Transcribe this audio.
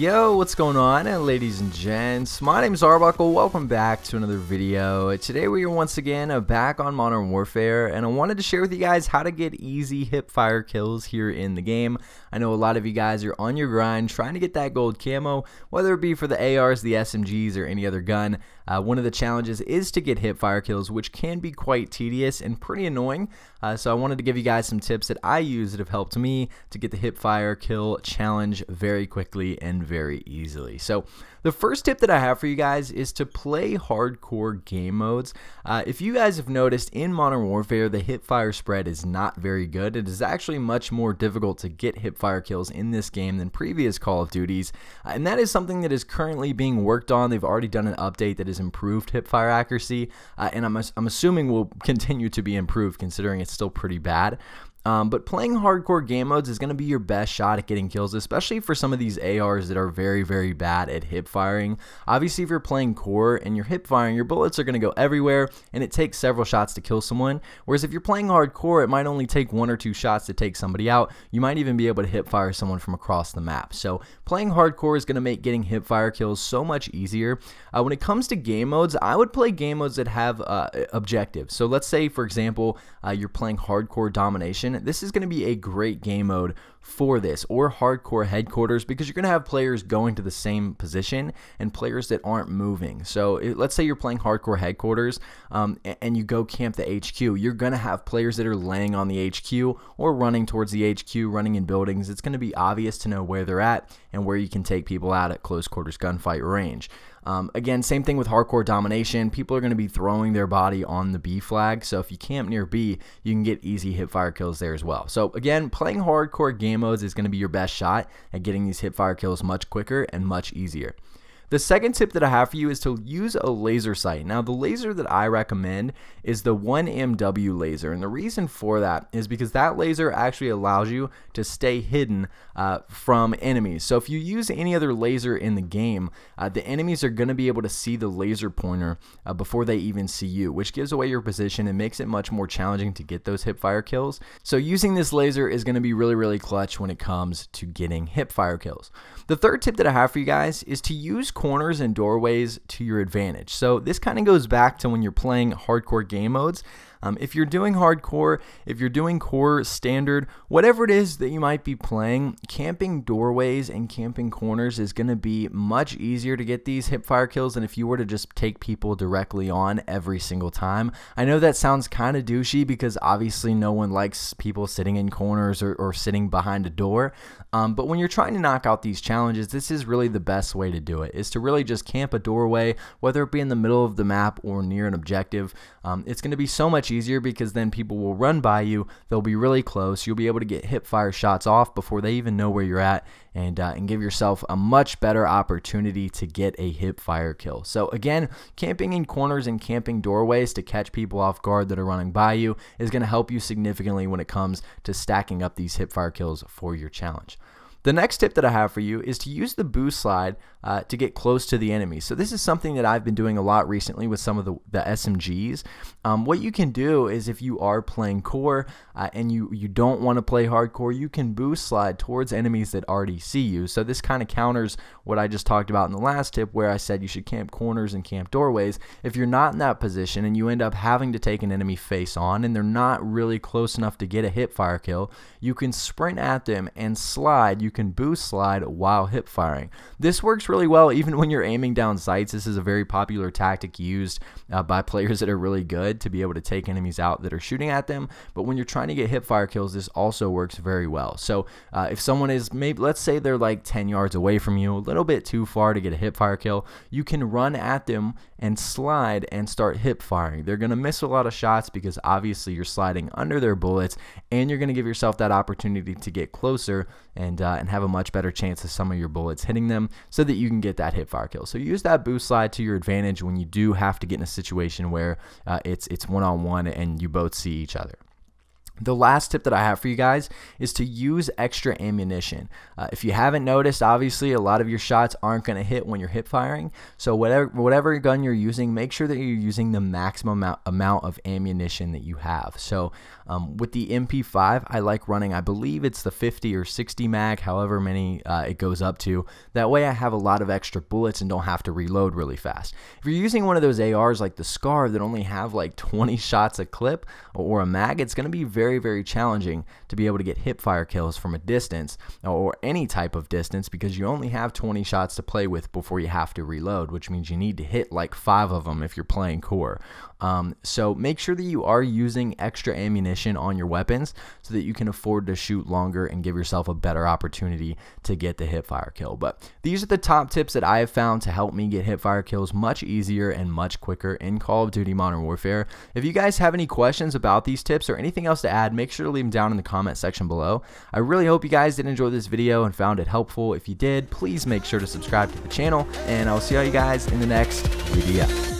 Yo, what's going on, ladies and gents? My name is Arbuckle. Welcome back to another video. Today we are once again back on Modern Warfare, and I wanted to share with you guys how to get easy hip-fire kills here in the game. I know a lot of you guys are on your grind trying to get that gold camo, whether it be for the ARs, the SMGs, or any other gun. One of the challenges is to get hip-fire kills, which can be quite tedious and pretty annoying. So I wanted to give you guys some tips that I use that have helped me to get the hip-fire kill challenge very quickly and very easily. So the first tip that I have for you guys is to play hardcore game modes. If you guys have noticed, in Modern Warfare the hipfire spread is not very good. It is actually much more difficult to get hipfire kills in this game than previous Call of Duties, and that is something that is currently being worked on. They've already done an update that has improved hipfire accuracy, and I'm assuming will continue to be improved considering it's still pretty bad. But playing hardcore game modes is going to be your best shot at getting kills, especially for some of these ARs that are very, very bad at hip firing. Obviously, if you're playing core and you're hip firing, your bullets are going to go everywhere, and it takes several shots to kill someone. Whereas if you're playing hardcore, it might only take one or two shots to take somebody out. You might even be able to hip fire someone from across the map. So playing hardcore is going to make getting hip fire kills so much easier. When it comes to game modes, I would play game modes that have objectives. So let's say, for example, you're playing hardcore domination. This is going to be a great game mode for this, or hardcore headquarters, because you're going to have players going to the same position and players that aren't moving. So let's say you're playing hardcore headquarters and you go camp the HQ. You're going to have players that are laying on the HQ or running towards the HQ, running in buildings. It's going to be obvious to know where they're at and where you can take people out at close quarters gunfight range. Again, same thing with hardcore domination. People are going to be throwing their body on the B flag, so if you camp near B, you can get easy hipfire kills there as well. So again, playing hardcore game modes is going to be your best shot at getting these hipfire kills much quicker and much easier. The second tip that I have for you is to use a laser sight. Now, the laser that I recommend is the 1MW laser, and the reason for that is because that laser actually allows you to stay hidden from enemies. So if you use any other laser in the game, the enemies are going to be able to see the laser pointer before they even see you, which gives away your position and makes it much more challenging to get those hipfire kills. So using this laser is going to be really, really clutch when it comes to getting hipfire kills. The third tip that I have for you guys is to use corners and doorways to your advantage. So this kind of goes back to when you're playing hardcore game modes. If you're doing hardcore, if you're doing core, standard, whatever it is that you might be playing, camping doorways and camping corners is going to be much easier to get these hipfire kills than if you were to just take people directly on every single time. I know that sounds kind of douchey because obviously no one likes people sitting in corners or sitting behind a door, but when you're trying to knock out these challenges, this is really the best way to do it, is to really just camp a doorway, whether it be in the middle of the map or near an objective. It's going to be so much easier because then people will run by you, they'll be really close, you'll be able to get hip fire shots off before they even know where you're at, and give yourself a much better opportunity to get a hip fire kill. So again, camping in corners and camping doorways to catch people off guard that are running by you is going to help you significantly when it comes to stacking up these hip fire kills for your challenge. The next tip that I have for you is to use the boost slide to get close to the enemy. So this is something that I've been doing a lot recently with some of the SMGs. What you can do is, if you are playing core and you don't want to play hardcore, you can boost slide towards enemies that already see you. So this kind of counters what I just talked about in the last tip, where I said you should camp corners and camp doorways. If you're not in that position and you end up having to take an enemy face on and they're not really close enough to get a hip fire kill, you can sprint at them and slide. You can boost slide while hip firing. This works really well even when you're aiming down sights. This is a very popular tactic used by players that are really good to be able to take enemies out that are shooting at them. But when you're trying to get hip fire kills, this also works very well. So if someone is, maybe let's say they're like 10 yards away from you, a little bit too far to get a hip fire kill, you can run at them and slide and start hip firing. They're going to miss a lot of shots because obviously you're sliding under their bullets, and you're going to give yourself that opportunity to get closer and have a much better chance of some of your bullets hitting them so that you can get that hip fire kill. So use that boost slide to your advantage when you do have to get in a situation where it's one-on-one and you both see each other. The last tip that I have for you guys is to use extra ammunition. If you haven't noticed, obviously a lot of your shots aren't going to hit when you're hip firing. So whatever gun you're using, make sure that you're using the maximum amount of ammunition that you have. So with the MP5, I like running, I believe it's the 50 or 60 mag, however many it goes up to. That way I have a lot of extra bullets and don't have to reload really fast. If you're using one of those ARs like the SCAR that only have like 20 shots a clip or a mag, it's going to be very, very challenging to be able to get hip fire kills from a distance or any type of distance, because you only have 20 shots to play with before you have to reload, which means you need to hit like 5 of them if you're playing core. So make sure that you are using extra ammunition on your weapons so that you can afford to shoot longer and give yourself a better opportunity to get the hip fire kill. But these are the top tips that I have found to help me get hip fire kills much easier and much quicker in Call of Duty Modern Warfare. If you guys have any questions about these tips or anything else to add, make sure to leave them down in the comment section below. I really hope you guys did enjoy this video and found it helpful. If you did, please make sure to subscribe to the channel, and I'll see all you guys in the next video.